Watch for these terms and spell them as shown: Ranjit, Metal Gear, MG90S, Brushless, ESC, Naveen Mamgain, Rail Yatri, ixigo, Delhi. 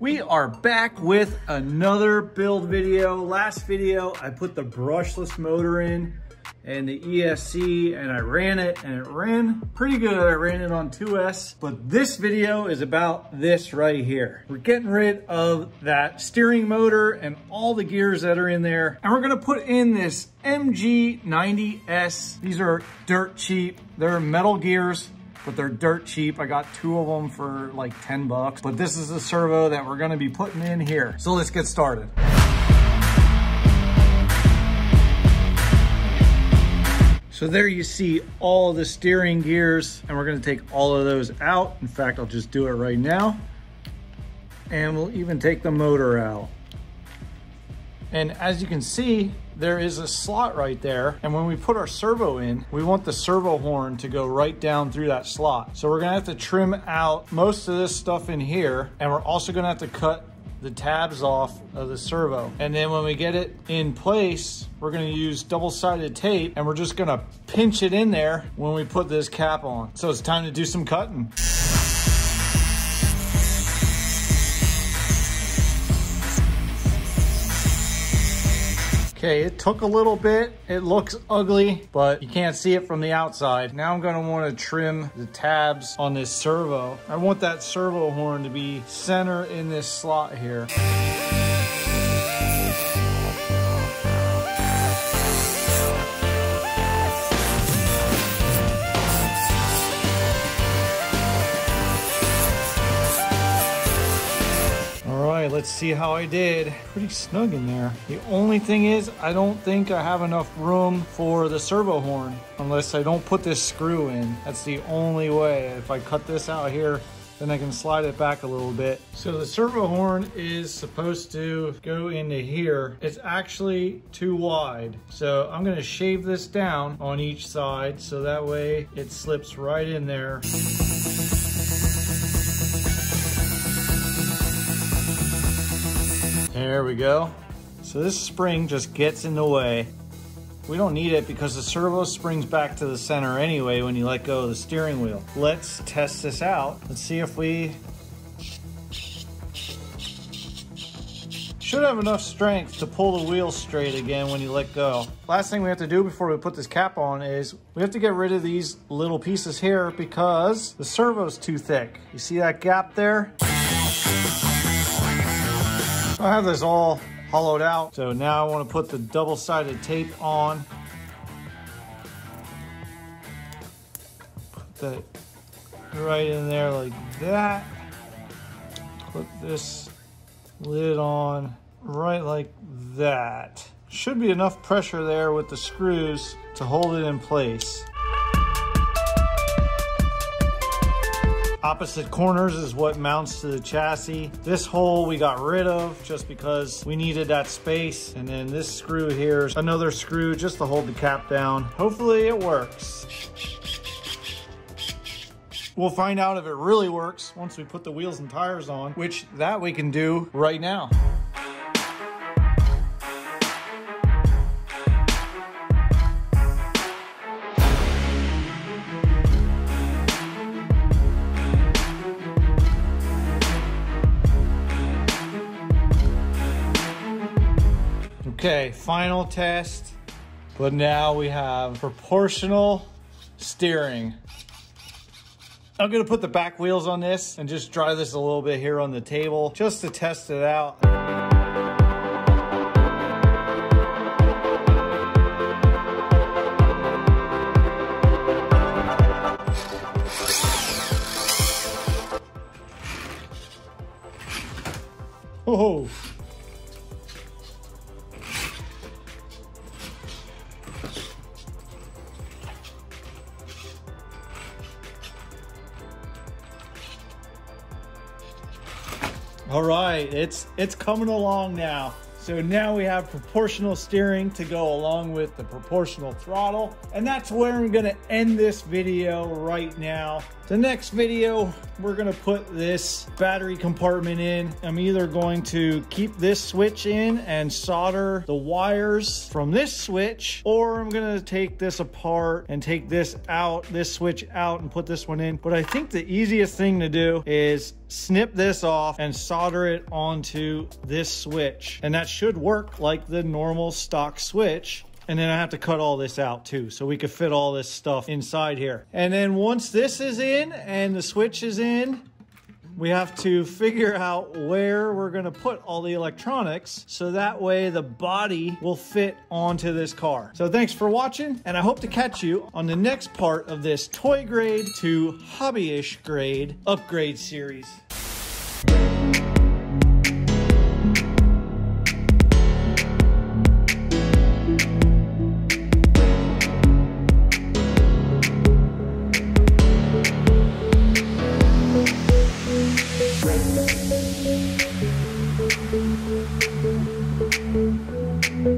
We are back with another build video. Last video, I put the brushless motor in and the ESC, and I ran it, and it ran pretty good. I ran it on 2S, but this video is about this right here. We're getting rid of that steering motor and all the gears that are in there, and we're gonna put in this MG90S. These are dirt cheap. They're metal gears, but they're dirt cheap. I got two of them for like 10 bucks, but this is the servo that we're gonna be putting in here. So let's get started. So there you see all the steering gears, and we're gonna take all of those out. In fact, I'll just do it right now. And we'll even take the motor out. And as you can see, there is a slot right there. And when we put our servo in, we want the servo horn to go right down through that slot. So we're gonna have to trim out most of this stuff in here. And we're also gonna have to cut the tabs off of the servo. And then when we get it in place, we're gonna use double-sided tape, and we're just gonna pinch it in there when we put this cap on. So it's time to do some cutting. Okay, it took a little bit. It looks ugly, but you can't see it from the outside. Now I'm gonna wanna trim the tabs on this servo. I want that servo horn to be center in this slot here. Let's see how I did. Pretty snug in there. The only thing is, I don't think I have enough room for the servo horn unless I don't put this screw in. That's the only way. If I cut this out here, then I can slide it back a little bit. So the servo horn is supposed to go into here. It's actually too wide. So I'm gonna shave this down on each side so that way it slips right in there. There we go. So this spring just gets in the way. We don't need it because the servo springs back to the center anyway when you let go of the steering wheel. Let's test this out. Let's see if we should have enough strength to pull the wheel straight again when you let go. Last thing we have to do before we put this cap on is we have to get rid of these little pieces here because the servo's too thick. You see that gap there? I have this all hollowed out. So now I want to put the double-sided tape on. Put that right in there like that. Put this lid on right like that. Should be enough pressure there with the screws to hold it in place. Opposite corners is what mounts to the chassis. This hole we got rid of just because we needed that space. And then this screw here is another screw just to hold the cap down. Hopefully it works. We'll find out if it really works once we put the wheels and tires on, which that we can do right now. Okay, final test, but now we have proportional steering. I'm gonna put the back wheels on this and just dry this a little bit here on the table just to test it out. Oh! All right, it's coming along now. So now we have proportional steering to go along with the proportional throttle. And that's where I'm gonna end this video right now. The next video, we're gonna put this battery compartment in. I'm either going to keep this switch in and solder the wires from this switch, or I'm gonna take this apart and take this out, this switch out, and put this one in. But I think the easiest thing to do is snip this off and solder it onto this switch. And that should work like the normal stock switch. And then I have to cut all this out too, so we could fit all this stuff inside here. And then once this is in and the switch is in, we have to figure out where we're gonna put all the electronics, so that way the body will fit onto this car. So thanks for watching, and I hope to catch you on the next part of this toy grade to hobby-ish grade upgrade series.